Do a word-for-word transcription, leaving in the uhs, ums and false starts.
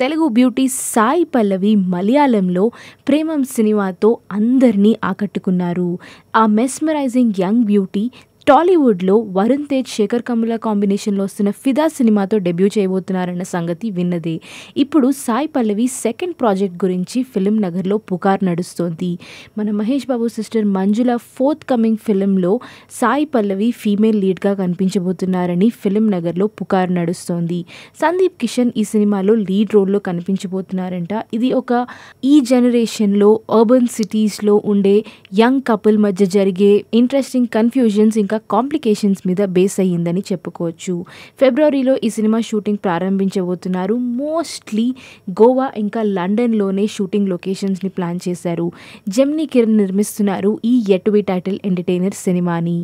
Telugu beauty Sai Pallavi మలయాళంలో ప్రేమం సినిమాతో అందర్నీ ఆకట్టుకున్నారు। ఆ mesmerising young beauty Tollywood Varun Tej Sekhar Kammula combination वस्तुन्न फिदा सिनेमा तो डेब्यू చేయబోతున్నారన్న సంగతి విన్నదే। ఇప్పుడు సాయి పల్లవి సెకండ్ ప్రాజెక్ట్ గురించి ఫిల్మ్ నగర్లో పుకార్ నడుస్తోంది। మన Mahesh Babu sister Manjula forthcoming film లో సాయి పల్లవి ఫీమేల్ లీడ్ గా కనిపించబోతున్నారని ఫిల్మ్ నగర్లో పుకార్ నడుస్తోంది। సందీప్ కిషన్ ఈ సినిమాలో లీడ్ రోల్ లో కనిపించబోతున్నారంట। ఇది ఒక ఈ జనరేషన్ లో అర్బన్ సిటీస్ లో ఉండే యంగ్ కపుల్ మధ్య జరిగే ఇంట్రెస్టింగ్ కన్ఫ్యూజన్స్ కాంప్లికేషన్స్ మీద బేస్ అయ్యిందని చెప్పుకోవచ్చు। ఫిబ్రవరిలో ఈ సినిమా షూటింగ్ ప్రారంభించబోతున్నారు। మోస్ట్లీ గోవా ఇంకా లండన్ లోనే షూటింగ్ లొకేషన్స్ ని ప్లాన్ చేశారు। జెమ్నీ కిరణ్ నిర్మిస్తున్నారు ఈ yet to be title entertainer సినిమాని।